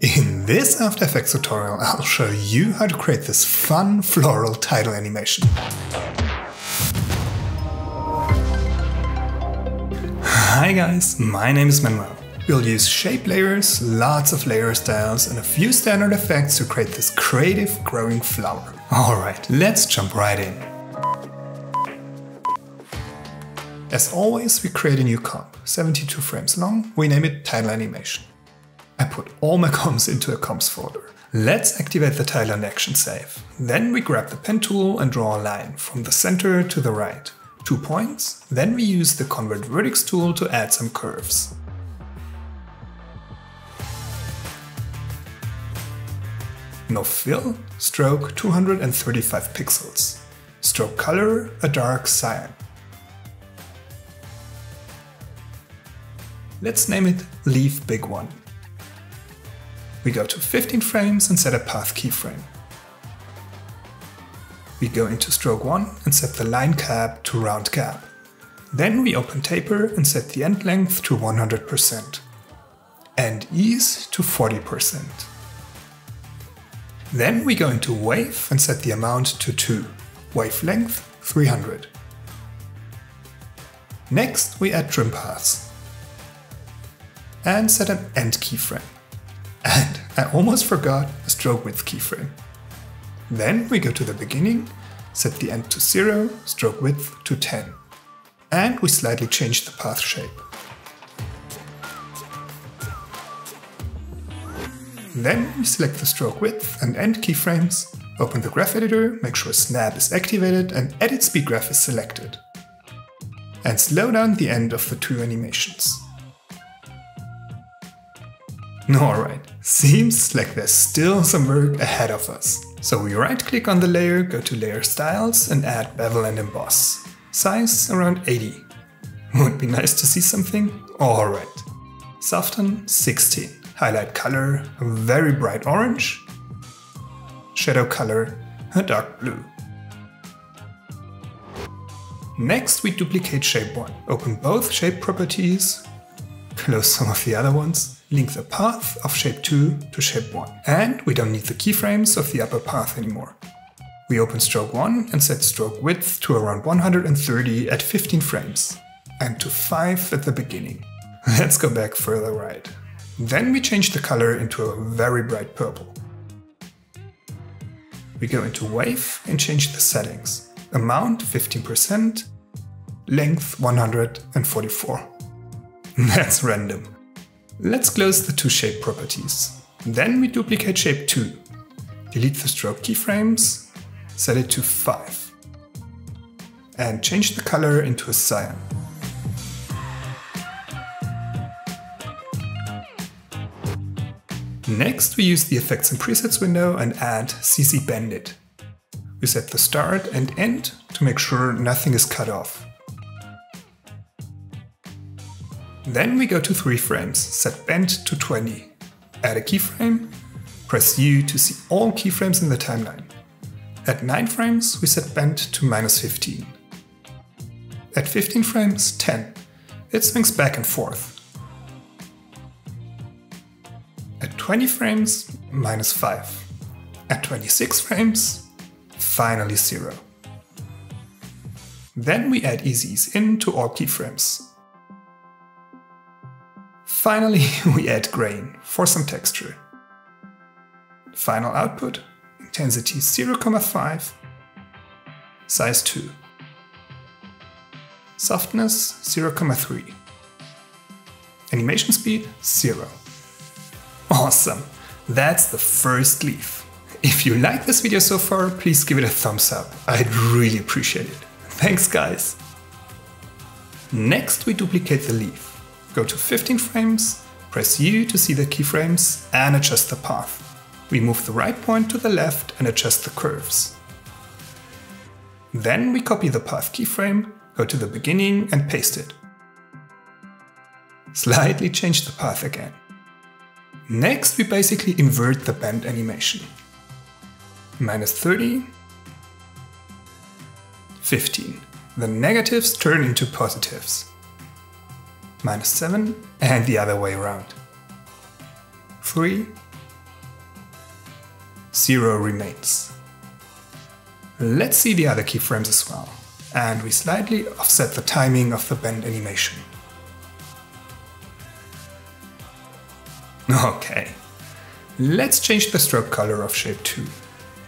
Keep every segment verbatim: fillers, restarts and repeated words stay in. In this After Effects tutorial, I'll show you how to create this fun floral title animation. Hi guys, my name is Manuel. We'll use shape layers, lots of layer styles and a few standard effects to create this creative growing flower. Alright, let's jump right in. As always, we create a new comp, seventy-two frames long, we name it title animation. I put all my comps into a comps folder. Let's activate the title and action save. Then we grab the pen tool and draw a line from the center to the right. Two points, then we use the convert vertex tool to add some curves. No fill, stroke two hundred thirty-five pixels. Stroke color, a dark cyan. Let's name it Leaf Big One. We go to fifteen frames and set a path keyframe. We go into stroke one and set the line cap to round gap. Then we open taper and set the end length to one hundred percent. And ease to forty percent. Then we go into wave and set the amount to two. Wave length three hundred. Next we add trim paths. And set an end keyframe. And I almost forgot a stroke width keyframe. Then we go to the beginning, set the end to zero, stroke width to ten. And we slightly change the path shape. Then we select the stroke width and end keyframes, open the graph editor, make sure snap is activated and edit speed graph is selected. And slow down the end of the two animations. Alright, seems like there's still some work ahead of us. So we right-click on the layer, go to Layer Styles and add Bevel and Emboss. Size around eighty. Would be nice to see something? Alright. Soften sixteen. Highlight color, a very bright orange. Shadow color, a dark blue. Next we duplicate shape one. Open both shape properties, close some of the other ones. Link the path of shape two to shape one. And we don't need the keyframes of the upper path anymore. We open stroke one and set stroke width to around one hundred thirty at fifteen frames. And to five at the beginning. Let's go back further right. Then we change the color into a very bright purple. We go into wave and change the settings. Amount fifteen percent, length one hundred forty-four. That's random. Let's close the two shape properties. Then we duplicate shape two. Delete the stroke keyframes, set it to five. And change the color into a cyan. Next we use the effects and presets window and add C C Bend It. We set the start and end to make sure nothing is cut off. Then we go to three frames, set bend to twenty, add a keyframe, press U to see all keyframes in the timeline. At nine frames we set bend to minus fifteen. At fifteen frames ten, it swings back and forth. At twenty frames minus five. At twenty-six frames finally zero. Then we add ease ease in to all keyframes. Finally, we add grain for some texture. Final output, intensity zero point five, size two, softness zero point three, animation speed zero. Awesome! That's the first leaf. If you like this video so far, please give it a thumbs up. I'd really appreciate it. Thanks guys! Next we duplicate the leaf. Go to fifteen frames, press U to see the keyframes and adjust the path. We move the right point to the left and adjust the curves. Then we copy the path keyframe, go to the beginning and paste it. Slightly change the path again. Next we basically invert the bend animation. Minus thirty, fifteen. The negatives turn into positives. minus seven and the other way around. three, zero remains. Let's see the other keyframes as well, and we slightly offset the timing of the bend animation. Okay, let's change the stroke color of shape two,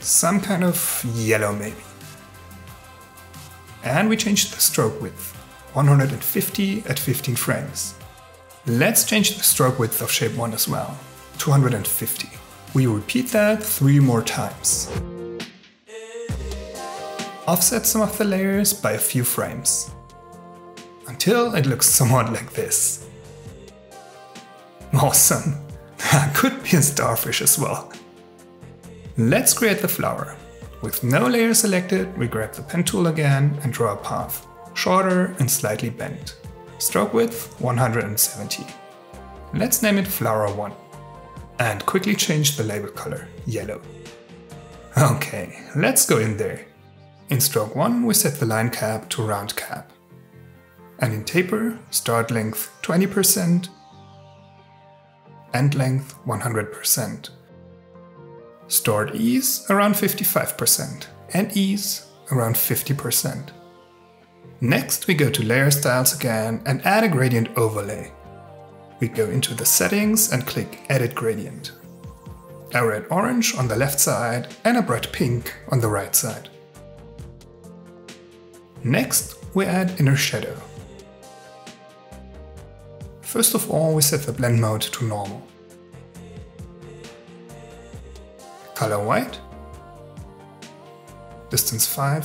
some kind of yellow maybe. And we change the stroke width, one hundred fifty at fifteen frames. Let's change the stroke width of shape one as well, two hundred fifty. We repeat that three more times. Offset some of the layers by a few frames, until it looks somewhat like this. Awesome! Could be a starfish as well. Let's create the flower. With no layer selected, we grab the pen tool again and draw a path, shorter and slightly bent. Stroke width one hundred seventy. Let's name it Flower one. And quickly change the label color, yellow. Okay, let's go in there. In stroke one, we set the line cap to round cap. And in taper, start length twenty percent, end length one hundred percent. Stored ease around fifty-five percent and ease around fifty percent. Next we go to layer styles again and add a gradient overlay. We go into the settings and click edit gradient. A red orange on the left side and a bright pink on the right side. Next we add inner shadow. First of all we set the blend mode to normal. Color white, distance five,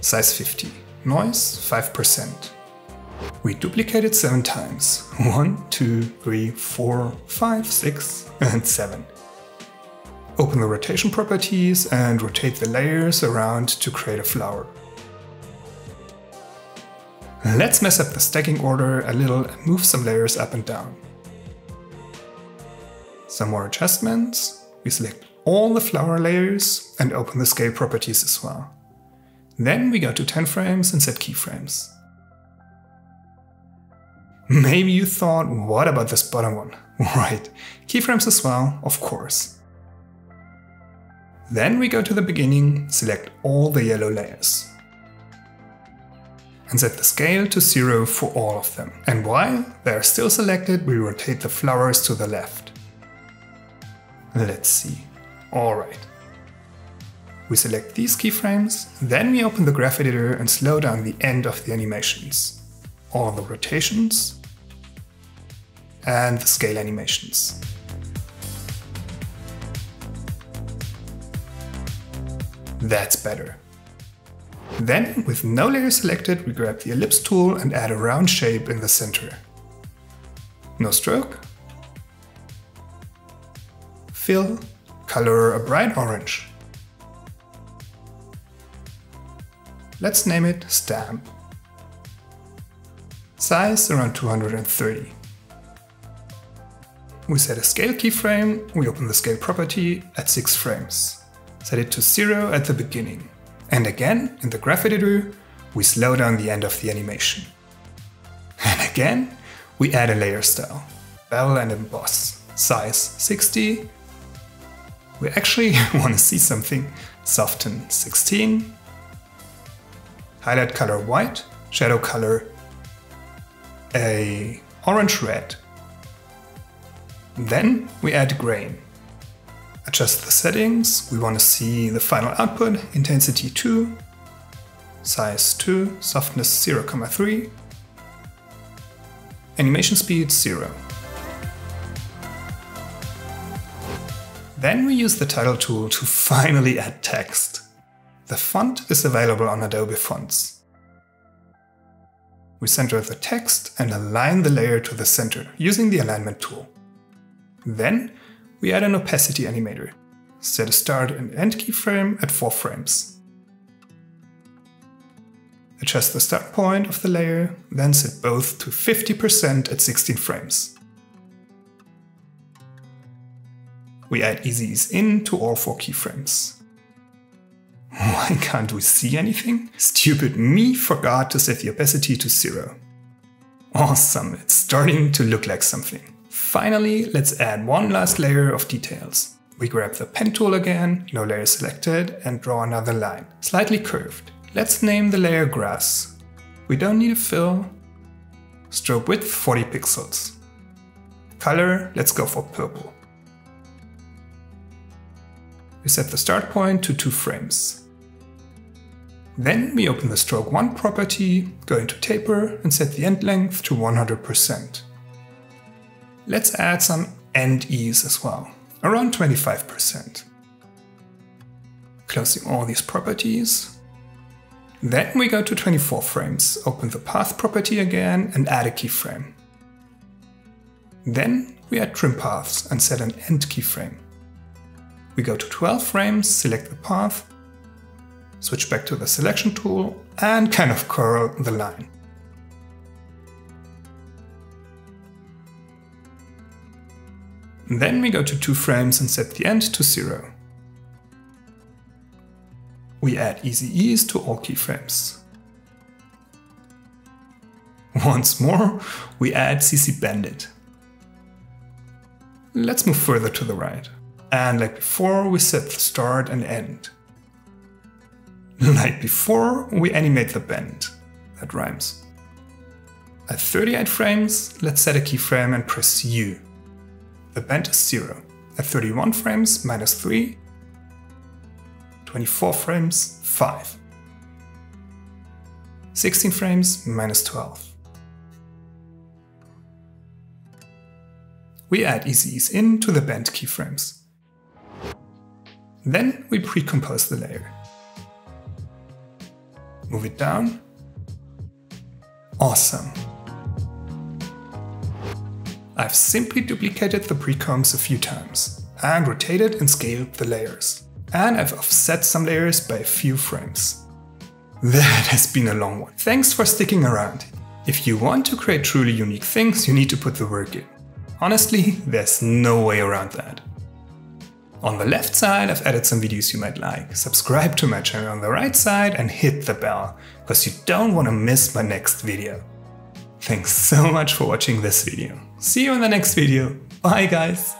size fifty, noise five percent. We duplicate it seven times, one, two, three, four, five, six and seven. Open the rotation properties and rotate the layers around to create a flower. Let's mess up the stacking order a little and move some layers up and down. Some more adjustments. We select all the flower layers and open the scale properties as well. Then we go to ten frames and set keyframes. Maybe you thought, what about this bottom one? Right, keyframes as well, of course. Then we go to the beginning, select all the yellow layers. And set the scale to zero for all of them. And while they are still selected, we rotate the flowers to the left. Let's see. Alright. We select these keyframes, then we open the graph editor and slow down the end of the animations, all the rotations and the scale animations. That's better. Then, with no layer selected, we grab the ellipse tool and add a round shape in the center. No stroke. Fill, color a bright orange. Let's name it Stamp. Size around two hundred thirty. We set a scale keyframe, we open the scale property at six frames. Set it to zero at the beginning. And again, in the graph editor, we slow down the end of the animation. And again, we add a layer style, bevel and emboss, size sixty. We actually want to see something. Soften sixteen, highlight color white, shadow color a orange red. Then we add grain. Adjust the settings, we want to see the final output, intensity two, size two, softness zero comma three, animation speed zero. Then we use the title tool to finally add text. The font is available on Adobe Fonts. We center the text and align the layer to the center using the alignment tool. Then we add an opacity animator. Set a start and end keyframe at four frames. Adjust the start point of the layer, then set both to fifty percent at sixteen frames. We add easy ease in to all four keyframes. Why can't we see anything? Stupid me forgot to set the opacity to zero. Awesome, it's starting to look like something. Finally, let's add one last layer of details. We grab the pen tool again, no layer selected, and draw another line, slightly curved. Let's name the layer grass. We don't need a fill. Strobe width forty pixels. Color, let's go for purple. We set the start point to two frames. Then we open the stroke one property, go into taper and set the end length to one hundred percent. Let's add some end ease as well, around twenty-five percent. Closing all these properties. Then we go to twenty-four frames, open the path property again and add a keyframe. Then we add trim paths and set an end keyframe. We go to twelve frames, select the path, switch back to the selection tool and kind of curl the line. Then we go to two frames and set the end to zero. We add easy ease to all keyframes. Once more, we add C C Bend It. Let's move further to the right. And like before, we set the start and end. Like before, we animate the bend. That rhymes. At thirty-eight frames, let's set a keyframe and press U. The bend is zero. At thirty-one frames, minus three. twenty-four frames, five. sixteen frames, minus twelve. We add easy ease in to the bend keyframes. Then we pre-compose the layer. Move it down. Awesome. I've simply duplicated the pre-combs a few times and rotated and scaled the layers. And I've offset some layers by a few frames. That has been a long one. Thanks for sticking around. If you want to create truly unique things, you need to put the work in. Honestly, there's no way around that. On the left side, I've added some videos you might like. Subscribe to my channel on the right side and hit the bell, because you don't want to miss my next video. Thanks so much for watching this video. See you in the next video. Bye guys!